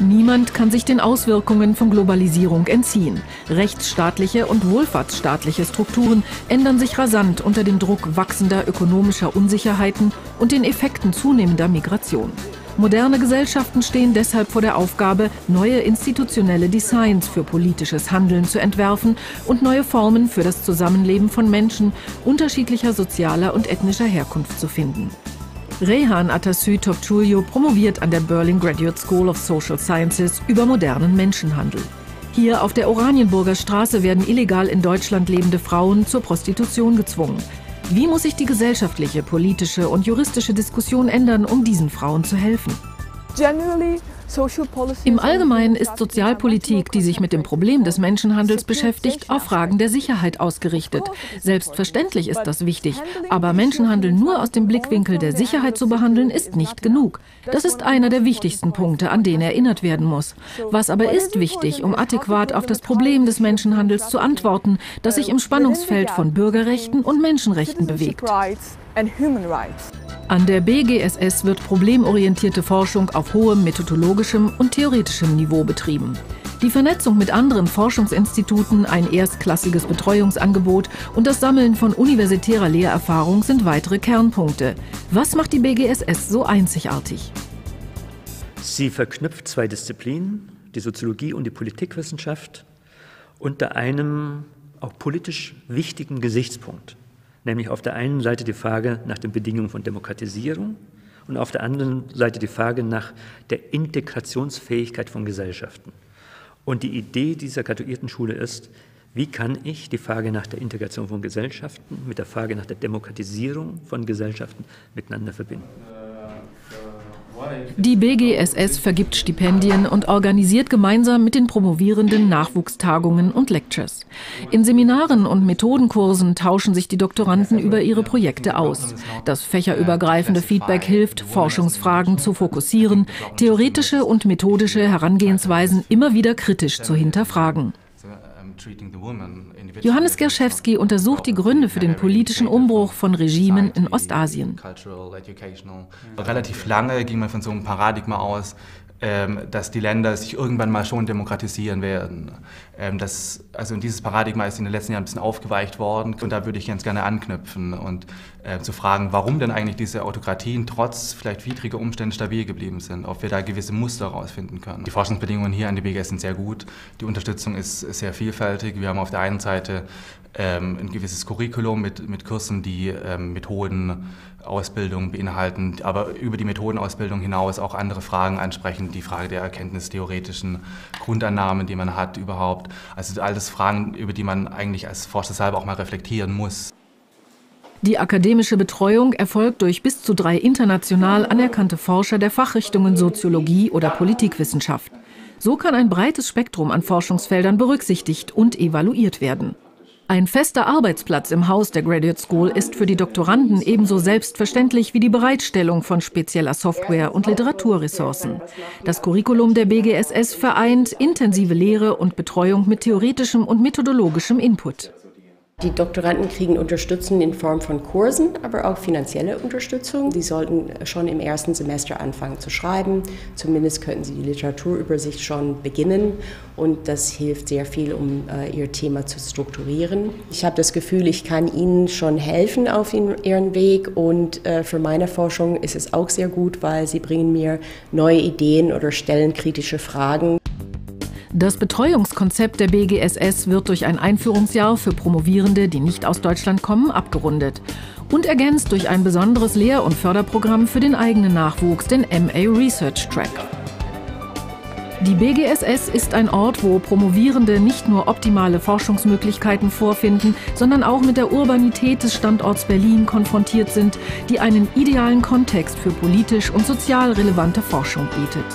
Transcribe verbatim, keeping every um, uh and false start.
Niemand kann sich den Auswirkungen von Globalisierung entziehen. Rechtsstaatliche und wohlfahrtsstaatliche Strukturen ändern sich rasant unter dem Druck wachsender ökonomischer Unsicherheiten und den Effekten zunehmender Migration. Moderne Gesellschaften stehen deshalb vor der Aufgabe, neue institutionelle Designs für politisches Handeln zu entwerfen und neue Formen für das Zusammenleben von Menschen unterschiedlicher sozialer und ethnischer Herkunft zu finden. Rehan Atasü Topchulio promoviert an der Berlin Graduate School of Social Sciences über modernen Menschenhandel. Hier auf der Oranienburger Straße werden illegal in Deutschland lebende Frauen zur Prostitution gezwungen. Wie muss sich die gesellschaftliche, politische und juristische Diskussion ändern, um diesen Frauen zu helfen? Im Allgemeinen ist Sozialpolitik, die sich mit dem Problem des Menschenhandels beschäftigt, auf Fragen der Sicherheit ausgerichtet. Selbstverständlich ist das wichtig, aber Menschenhandel nur aus dem Blickwinkel der Sicherheit zu behandeln, ist nicht genug. Das ist einer der wichtigsten Punkte, an den erinnert werden muss. Was aber ist wichtig, um adäquat auf das Problem des Menschenhandels zu antworten, das sich im Spannungsfeld von Bürgerrechten und Menschenrechten bewegt? An der B G S S wird problemorientierte Forschung auf hohem methodologischem und theoretischem Niveau betrieben. Die Vernetzung mit anderen Forschungsinstituten, ein erstklassiges Betreuungsangebot und das Sammeln von universitärer Lehrerfahrung sind weitere Kernpunkte. Was macht die B G S S so einzigartig? Sie verknüpft zwei Disziplinen, die Soziologie und die Politikwissenschaft, unter einem auch politisch wichtigen Gesichtspunkt. Nämlich auf der einen Seite die Frage nach den Bedingungen von Demokratisierung und auf der anderen Seite die Frage nach der Integrationsfähigkeit von Gesellschaften. Und die Idee dieser graduierten Schule ist, wie kann ich die Frage nach der Integration von Gesellschaften mit der Frage nach der Demokratisierung von Gesellschaften miteinander verbinden. Die B G S S vergibt Stipendien und organisiert gemeinsam mit den Promovierenden Nachwuchstagungen und Lectures. In Seminaren und Methodenkursen tauschen sich die Doktoranden über ihre Projekte aus. Das fächerübergreifende Feedback hilft, Forschungsfragen zu fokussieren, theoretische und methodische Herangehensweisen immer wieder kritisch zu hinterfragen. Johannes Gerschewski untersucht die Gründe für den politischen Umbruch von Regimen in Ostasien. Relativ lange ging man von so einem Paradigma aus, dass die Länder sich irgendwann mal schon demokratisieren werden. Das, also dieses Paradigma ist in den letzten Jahren ein bisschen aufgeweicht worden und da würde ich ganz gerne anknüpfen und zu fragen, warum denn eigentlich diese Autokratien trotz vielleicht widriger Umstände stabil geblieben sind, ob wir da gewisse Muster rausfinden können. Die Forschungsbedingungen hier an der B G S sind sehr gut, die Unterstützung ist sehr vielfältig. Wir haben auf der einen Seite ein gewisses Curriculum mit, mit Kursen, die Methodenausbildung beinhalten, aber über die Methodenausbildung hinaus auch andere Fragen ansprechen. Die Frage der erkenntnistheoretischen Grundannahmen, die man hat überhaupt. Also alles Fragen, über die man eigentlich als Forscher selber auch mal reflektieren muss. Die akademische Betreuung erfolgt durch bis zu drei international anerkannte Forscher der Fachrichtungen Soziologie oder Politikwissenschaft. So kann ein breites Spektrum an Forschungsfeldern berücksichtigt und evaluiert werden. Ein fester Arbeitsplatz im Haus der Graduate School ist für die Doktoranden ebenso selbstverständlich wie die Bereitstellung von spezieller Software und Literaturressourcen. Das Curriculum der B G S S vereint intensive Lehre und Betreuung mit theoretischem und methodologischem Input. Die Doktoranden kriegen Unterstützung in Form von Kursen, aber auch finanzielle Unterstützung. Sie sollten schon im ersten Semester anfangen zu schreiben. Zumindest könnten sie die Literaturübersicht schon beginnen. Und das hilft sehr viel, um äh, ihr Thema zu strukturieren. Ich habe das Gefühl, ich kann ihnen schon helfen auf in, ihren Weg. Und äh, für meine Forschung ist es auch sehr gut, weil sie bringen mir neue Ideen oder stellen kritische Fragen. Das Betreuungskonzept der B G S S wird durch ein Einführungsjahr für Promovierende, die nicht aus Deutschland kommen, abgerundet und ergänzt durch ein besonderes Lehr- und Förderprogramm für den eigenen Nachwuchs, den M A Research Track. Die B G S S ist ein Ort, wo Promovierende nicht nur optimale Forschungsmöglichkeiten vorfinden, sondern auch mit der Urbanität des Standorts Berlin konfrontiert sind, die einen idealen Kontext für politisch und sozial relevante Forschung bietet.